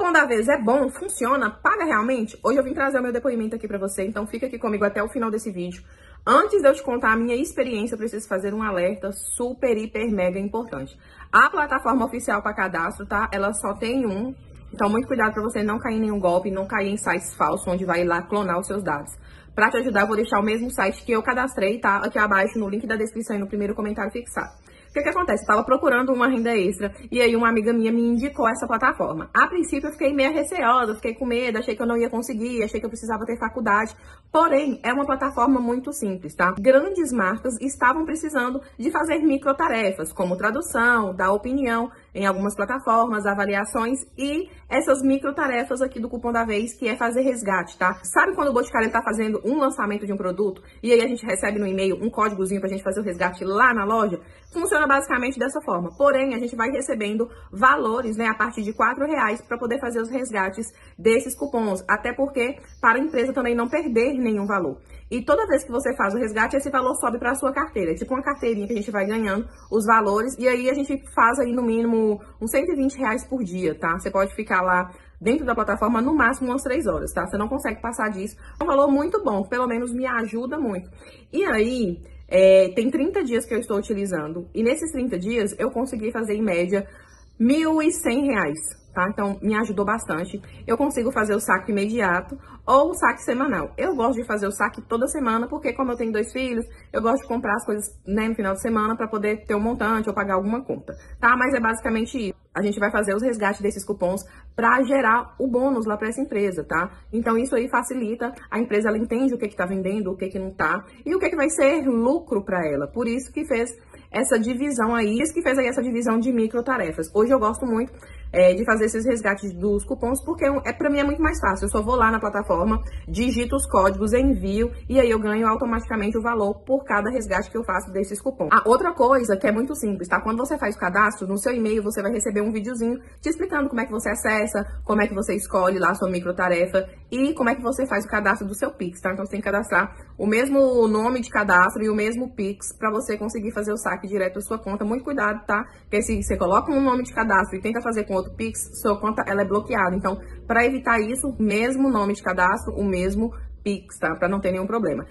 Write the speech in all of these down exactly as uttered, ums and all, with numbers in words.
Cupom da Vez é bom? Funciona? Paga realmente? Hoje eu vim trazer o meu depoimento aqui pra você, então fica aqui comigo até o final desse vídeo. Antes de eu te contar a minha experiência, eu preciso fazer um alerta super, hiper, mega importante. A plataforma oficial para cadastro, tá? Ela só tem um, então muito cuidado pra você não cair em nenhum golpe, não cair em sites falsos, onde vai lá clonar os seus dados. Pra te ajudar, eu vou deixar o mesmo site que eu cadastrei, tá? Aqui abaixo, no link da descrição e no primeiro comentário fixado. O que que acontece? Eu tava procurando uma renda extra e aí uma amiga minha me indicou essa plataforma. A princípio eu fiquei meio receosa, fiquei com medo, achei que eu não ia conseguir, achei que eu precisava ter faculdade. Porém, é uma plataforma muito simples, tá? Grandes marcas estavam precisando de fazer micro tarefas, como tradução, dar opinião em algumas plataformas, avaliações e essas micro tarefas aqui do Cupom da Vez, que é fazer resgate, tá? Sabe quando o Boticário tá fazendo um lançamento de um produto e aí a gente recebe no e-mail um códigozinho pra gente fazer o resgate lá na loja? Funciona basicamente dessa forma, porém a gente vai recebendo valores, né, a partir de quatro reais para poder fazer os resgates desses cupons, até porque para a empresa também não perder nenhum valor. E toda vez que você faz o resgate, esse valor sobe para a sua carteira, tipo uma carteirinha que a gente vai ganhando os valores, e aí a gente faz aí no mínimo uns cento e vinte reais por dia, tá? Você pode ficar lá dentro da plataforma no máximo umas três horas, tá? Você não consegue passar disso. É um valor muito bom, pelo menos me ajuda muito. E aí... É, tem trinta dias que eu estou utilizando e nesses trinta dias eu consegui fazer em média mil e cem reais, tá? Então me ajudou bastante. Eu consigo fazer o saque imediato ou o saque semanal. Eu gosto de fazer o saque toda semana porque, como eu tenho dois filhos, eu gosto de comprar as coisas, né, no final de semana para poder ter um montante ou pagar alguma conta, tá? Mas é basicamente isso. A gente vai fazer os resgates desses cupons para gerar o bônus lá para essa empresa, tá? Então isso aí facilita, a empresa ela entende o que que tá vendendo, o que que não tá e o que que vai ser lucro para ela. Por isso que fez essa divisão aí, isso que fez aí essa divisão de micro tarefas. Hoje eu gosto muito é, de fazer esses resgates dos cupons porque é para mim é muito mais fácil. Eu só vou lá na plataforma, digito os códigos, envio e aí eu ganho automaticamente o valor por cada resgate que eu faço desses cupons. A outra coisa que é muito simples, tá? Quando você faz o cadastro, no seu e-mail você vai receber um videozinho te explicando como é que você acessa, como é que você escolhe lá a sua micro tarefa e como é que você faz o cadastro do seu Pix, tá? Então você tem que cadastrar o mesmo nome de cadastro e o mesmo Pix para você conseguir fazer o saque direto da sua conta. Muito cuidado, tá? Porque se você coloca um nome de cadastro e tenta fazer com outro Pix, sua conta ela é bloqueada. Então, para evitar isso, mesmo nome de cadastro, o mesmo Pix, tá? Para não ter nenhum problema.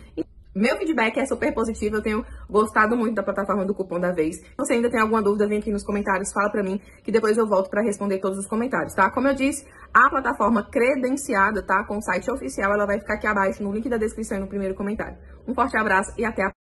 Meu feedback é super positivo, eu tenho gostado muito da plataforma do Cupom da Vez. Se você ainda tem alguma dúvida, vem aqui nos comentários, fala pra mim, que depois eu volto pra responder todos os comentários, tá? Como eu disse, a plataforma credenciada, tá? Com o site oficial, ela vai ficar aqui abaixo, no link da descrição e no primeiro comentário. Um forte abraço e até a próxima.